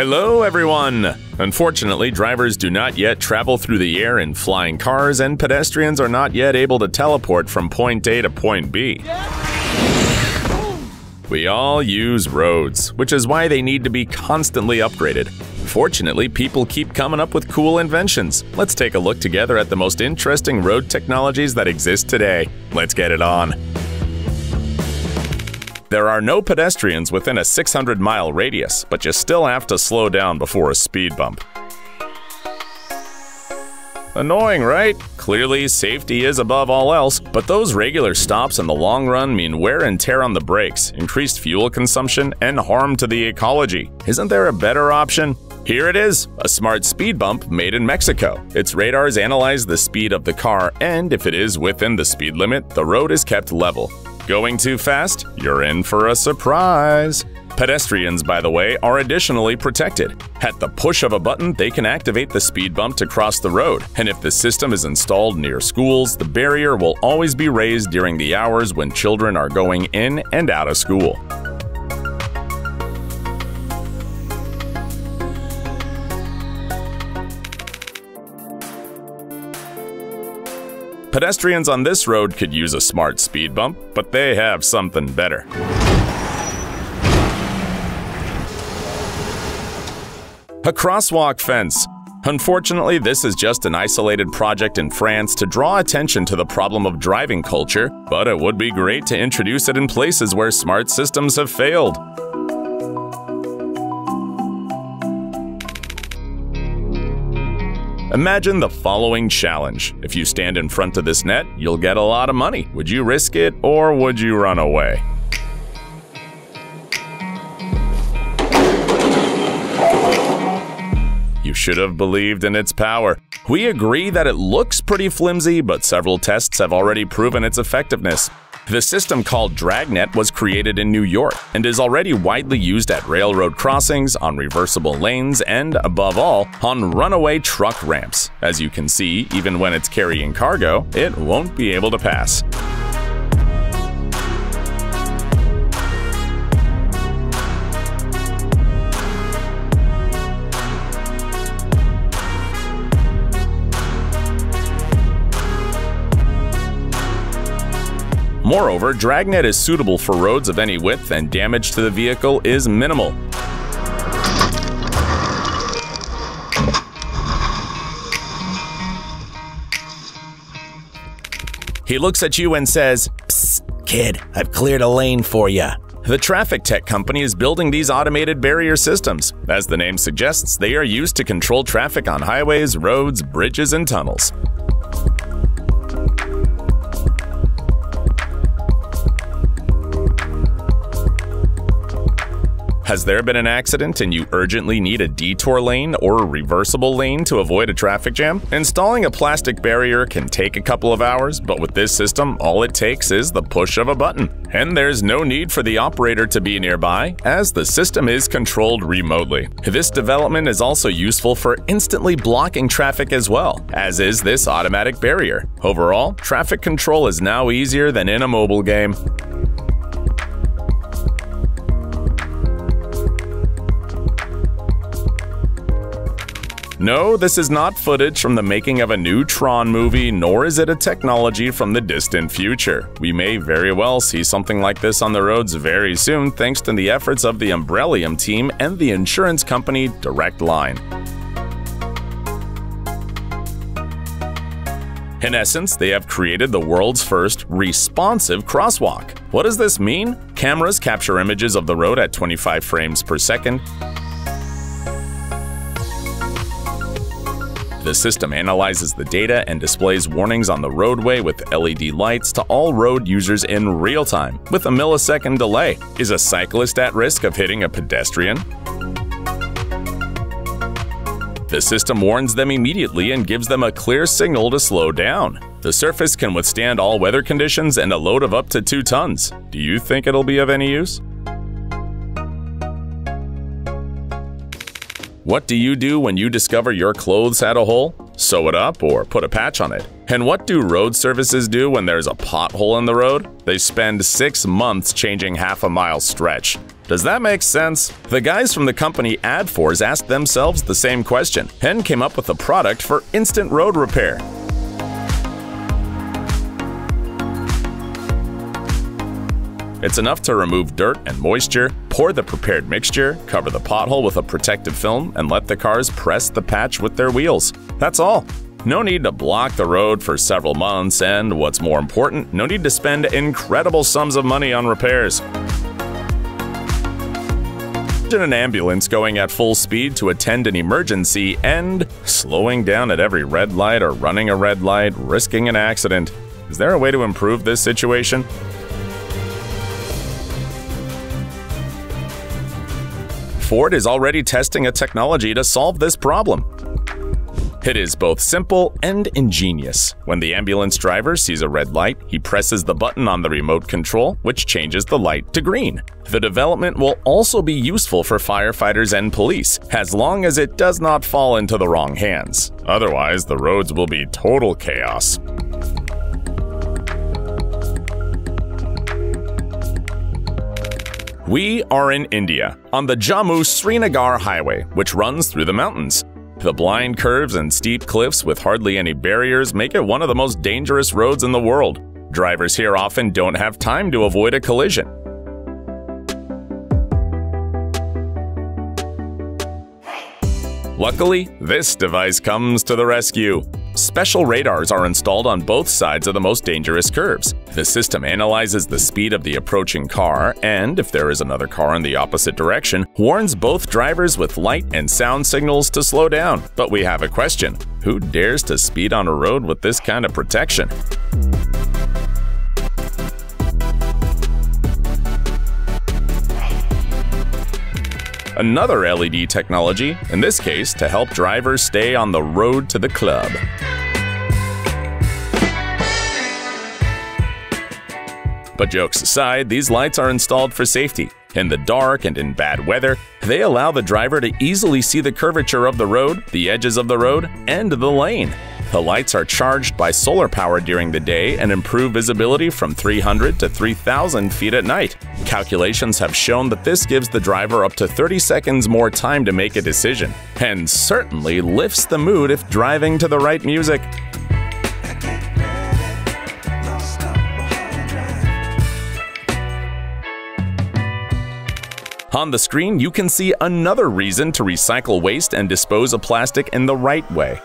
Hello, everyone! Unfortunately, drivers do not yet travel through the air in flying cars, and pedestrians are not yet able to teleport from point A to point B. We all use roads, which is why they need to be constantly upgraded. Fortunately, people keep coming up with cool inventions. Let's take a look together at the most interesting road technologies that exist today. Let's get it on! There are no pedestrians within a 600-mile radius, but you still have to slow down before a speed bump. Annoying, right? Clearly, safety is above all else, but those regular stops in the long run mean wear and tear on the brakes, increased fuel consumption, and harm to the ecology. Isn't there a better option? Here it is, a smart speed bump made in Mexico. Its radars analyze the speed of the car, and if it is within the speed limit, the road is kept level. Going too fast? You're in for a surprise! Pedestrians, by the way, are additionally protected. At the push of a button, they can activate the speed bump to cross the road, and if the system is installed near schools, the barrier will always be raised during the hours when children are going in and out of school. Pedestrians on this road could use a smart speed bump, but they have something better. A crosswalk fence. Unfortunately, this is just an isolated project in France to draw attention to the problem of driving culture, but it would be great to introduce it in places where smart systems have failed. Imagine the following challenge. If you stand in front of this net, you'll get a lot of money. Would you risk it or would you run away? You should have believed in its power. We agree that it looks pretty flimsy, but several tests have already proven its effectiveness. The system called Dragnet was created in New York and is already widely used at railroad crossings, on reversible lanes, and, above all, on runaway truck ramps. As you can see, even when it's carrying cargo, it won't be able to pass. Moreover, Dragnet is suitable for roads of any width and damage to the vehicle is minimal. He looks at you and says, "Psst, kid, I've cleared a lane for you." The traffic tech company is building these automated barrier systems. As the name suggests, they are used to control traffic on highways, roads, bridges, and tunnels. Has there been an accident and you urgently need a detour lane or a reversible lane to avoid a traffic jam? Installing a plastic barrier can take a couple of hours, but with this system, all it takes is the push of a button. And there's no need for the operator to be nearby, as the system is controlled remotely. This development is also useful for instantly blocking traffic as well, as is this automatic barrier. Overall, traffic control is now easier than in a mobile game. No, this is not footage from the making of a new Tron movie, nor is it a technology from the distant future. We may very well see something like this on the roads very soon thanks to the efforts of the Umbrellium team and the insurance company Direct Line. In essence, they have created the world's first responsive crosswalk. What does this mean? Cameras capture images of the road at 25 frames per second. The system analyzes the data and displays warnings on the roadway with LED lights to all road users in real time, with a millisecond delay. Is a cyclist at risk of hitting a pedestrian? The system warns them immediately and gives them a clear signal to slow down. The surface can withstand all weather conditions and a load of up to 2 tons. Do you think it'll be of any use? What do you do when you discover your clothes had a hole? Sew it up or put a patch on it. And what do road services do when there's a pothole in the road? They spend 6 months changing half a mile stretch. Does that make sense? The guys from the company Adfors asked themselves the same question and came up with a product for instant road repair. It's enough to remove dirt and moisture, pour the prepared mixture, cover the pothole with a protective film, and let the cars press the patch with their wheels. That's all. No need to block the road for several months, and what's more important, no need to spend incredible sums of money on repairs. Imagine an ambulance going at full speed to attend an emergency and slowing down at every red light or running a red light, risking an accident. Is there a way to improve this situation? Ford is already testing a technology to solve this problem. It is both simple and ingenious. When the ambulance driver sees a red light, he presses the button on the remote control, which changes the light to green. The development will also be useful for firefighters and police, as long as it does not fall into the wrong hands. Otherwise, the roads will be total chaos. We are in India, on the Jammu Srinagar Highway, which runs through the mountains. The blind curves and steep cliffs with hardly any barriers make it one of the most dangerous roads in the world. Drivers here often don't have time to avoid a collision. Luckily, this device comes to the rescue. Special radars are installed on both sides of the most dangerous curves. The system analyzes the speed of the approaching car and, if there is another car in the opposite direction, warns both drivers with light and sound signals to slow down. But we have a question. Who dares to speed on a road with this kind of protection? Another LED technology, in this case, to help drivers stay on the road to the club. But jokes aside, these lights are installed for safety. In the dark and in bad weather, they allow the driver to easily see the curvature of the road, the edges of the road, and the lane. The lights are charged by solar power during the day and improve visibility from 300 to 3,000 feet at night. Calculations have shown that this gives the driver up to 30 seconds more time to make a decision, and certainly lifts the mood if driving to the right music. On the screen, you can see another reason to recycle waste and dispose of plastic in the right way.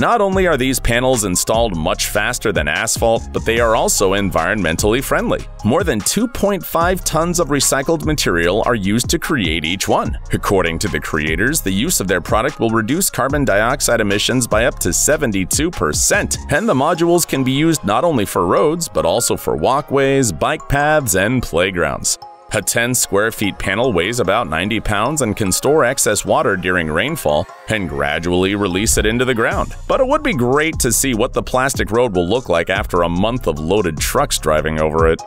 Not only are these panels installed much faster than asphalt, but they are also environmentally friendly. More than 2.5 tons of recycled material are used to create each one. According to the creators, the use of their product will reduce carbon dioxide emissions by up to 72%, and the modules can be used not only for roads, but also for walkways, bike paths, and playgrounds. A 10 square feet panel weighs about 90 pounds and can store excess water during rainfall and gradually release it into the ground. But it would be great to see what the plastic road will look like after a month of loaded trucks driving over it.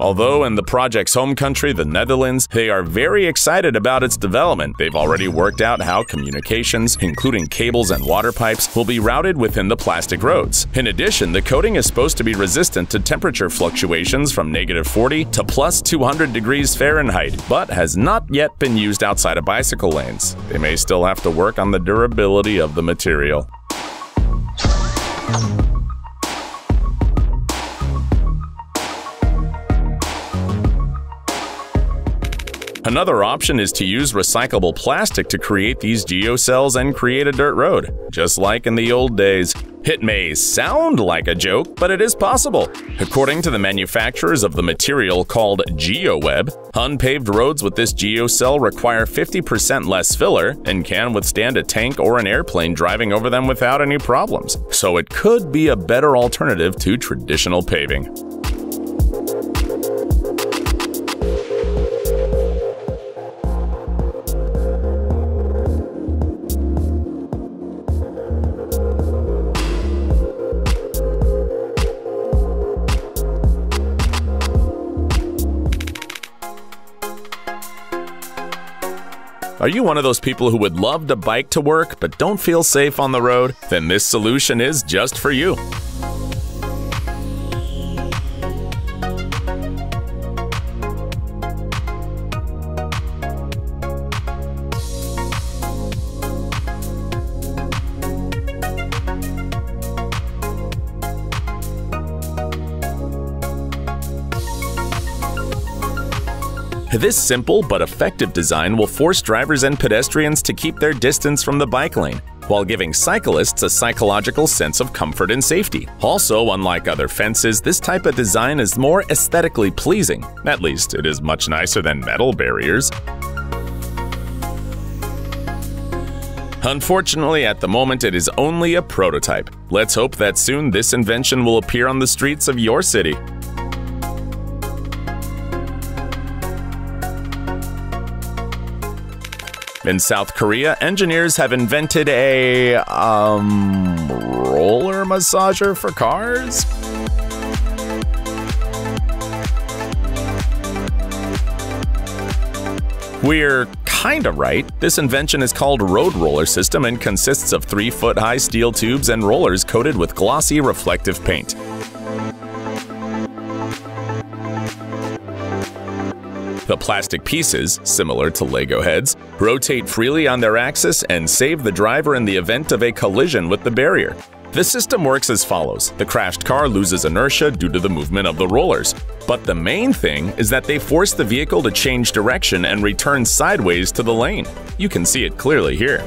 Although in the project's home country, the Netherlands, they are very excited about its development. They've already worked out how communications, including cables and water pipes, will be routed within the plastic roads. In addition, the coating is supposed to be resistant to temperature fluctuations from -40 to +200 degrees Fahrenheit, but has not yet been used outside of bicycle lanes. They may still have to work on the durability of the material. Another option is to use recyclable plastic to create these geocells and create a dirt road, just like in the old days. It may sound like a joke, but it is possible. According to the manufacturers of the material called GeoWeb, unpaved roads with this geocell require 50% less filler and can withstand a tank or an airplane driving over them without any problems. So it could be a better alternative to traditional paving. Are you one of those people who would love to bike to work but don't feel safe on the road? Then this solution is just for you. This simple but effective design will force drivers and pedestrians to keep their distance from the bike lane, while giving cyclists a psychological sense of comfort and safety. Also, unlike other fences, this type of design is more aesthetically pleasing. At least, it is much nicer than metal barriers. Unfortunately, at the moment, it is only a prototype. Let's hope that soon this invention will appear on the streets of your city. In South Korea, engineers have invented a roller massager for cars? We're kinda right. This invention is called Road Roller System and consists of 3-foot-high steel tubes and rollers coated with glossy reflective paint. The plastic pieces, similar to Lego heads, rotate freely on their axis and save the driver in the event of a collision with the barrier. The system works as follows. The crashed car loses inertia due to the movement of the rollers. But the main thing is that they force the vehicle to change direction and return sideways to the lane. You can see it clearly here.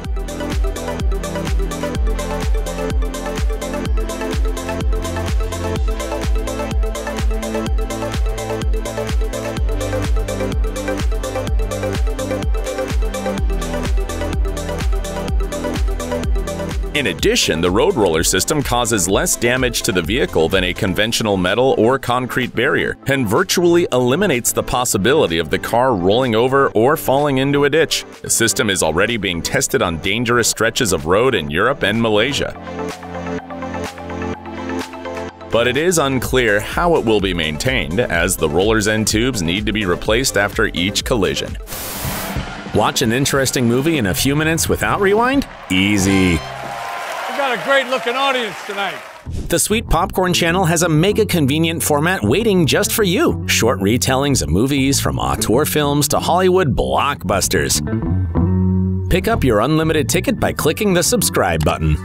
In addition, the road roller system causes less damage to the vehicle than a conventional metal or concrete barrier and virtually eliminates the possibility of the car rolling over or falling into a ditch. The system is already being tested on dangerous stretches of road in Europe and Malaysia. But it is unclear how it will be maintained, as the rollers and tubes need to be replaced after each collision. Watch an interesting movie in a few minutes without rewind? Easy. Got a great looking audience tonight. The Sweet Popcorn Channel has a mega convenient format waiting just for you. Short retellings of movies, from auteur films to Hollywood blockbusters. Pick up your unlimited ticket by clicking the subscribe button.